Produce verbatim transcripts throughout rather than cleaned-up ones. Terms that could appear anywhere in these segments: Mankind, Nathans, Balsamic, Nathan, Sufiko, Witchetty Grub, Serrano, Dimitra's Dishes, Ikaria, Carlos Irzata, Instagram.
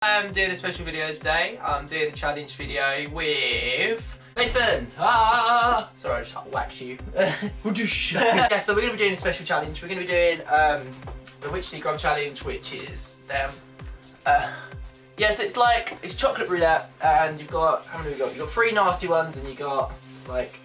I'm doing a special video today. I'm doing a challenge video with Nathan. Ah, sorry, I just like, whacked you. We'll do shit. Yeah, so we're gonna be doing a special challenge. We're gonna be doing um, the Witchetty Grub challenge, which is them. Uh, yeah, so it's like it's chocolate roulette, and you've got how many? We got you got three nasty ones, and you got like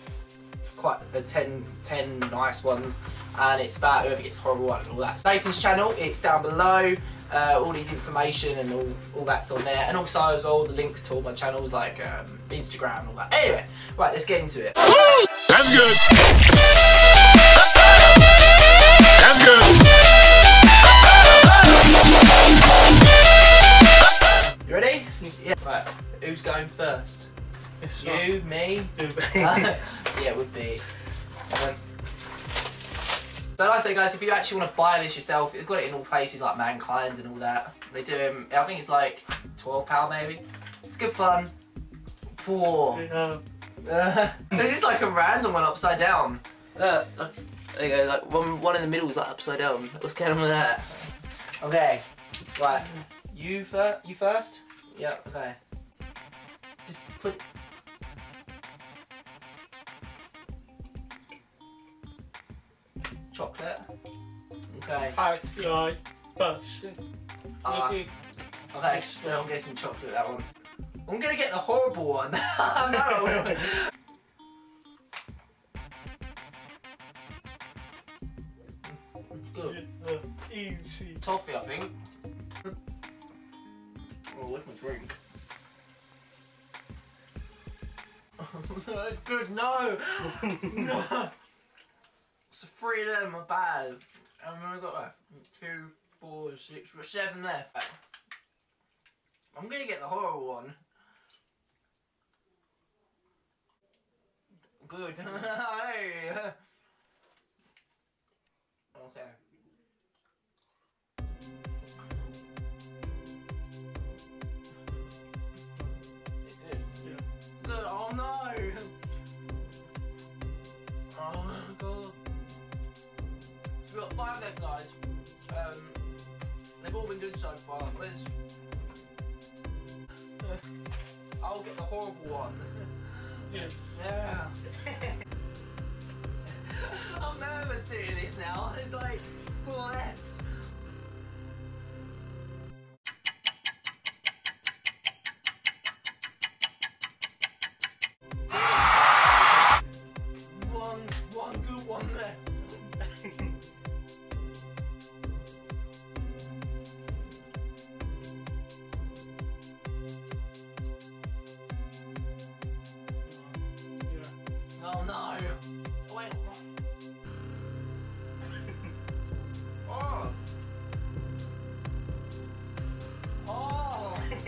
quite uh, ten, ten nice ones, and it's about whoever gets the horrible one and all that. So Nathan's channel, it's down below. Uh, all these information and all, all that's on there, and also as well the links to all my channels like um, Instagram and all that. Anyway, right, let's get into it. That's good. That's good. You ready? Yeah. Right, who's going first? It's you, not. me. uh, yeah, it would be. Um, So like I say guys, if you actually want to buy this yourself, they've got it in all places like Mankind and all that. They do them, I think it's like twelve pounds maybe. It's good fun. Poor. Yeah. Uh, this is like a random one upside down. Uh, there you go, like one, one in the middle is like upside down. What's going on with that? Okay, right. You, fir you first? Yeah, okay. Just put... chocolate. Okay. Right. Ah. Okay, so I'm guessing chocolate that one. I'm gonna get the horrible one. No. It's good. Easy. Toffee, I think. Oh, with my drink. That's good. No. No. So three of them are bad. How many have I got left? Two, four, six, seven left. I'm gonna get the horrible one. Good. Okay. It is. Yeah. Good. Oh no. Oh my god. We've got five left, guys. Um, they've all been good so far. Liz. I'll get the horrible one. Yeah. Yeah. I'm nervous doing this now. There's like four left. one, one good one left. Oh no! Oh, wait, what? Oh! Oh! It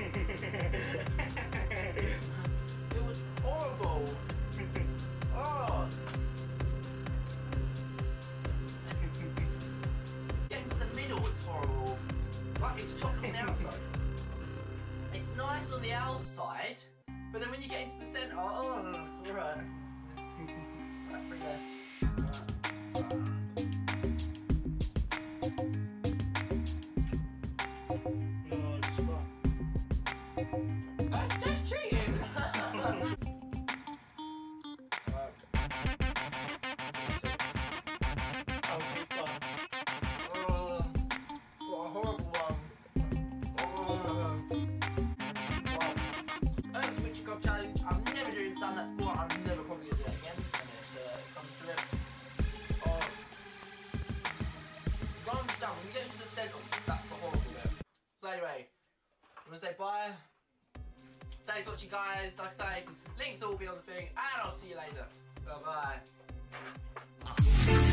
was horrible! Oh! Getting to the middle, it's horrible. Like, it's chocolate on the outside. It's nice on the outside, but then when you get into the centre, oh, alright. Three left. Uh, no, it's fine. That's just cheating! Oh, what a horrible one. Oh, well, that's the Witchetty Grub challenge. I've never really done that before. I'm never probably going to do that again. When you get into the centre, that's the horrible bit. So anyway, I'm going to say bye. Thanks for watching guys, like I say, links will all be on the thing, and I'll see you later. Bye bye.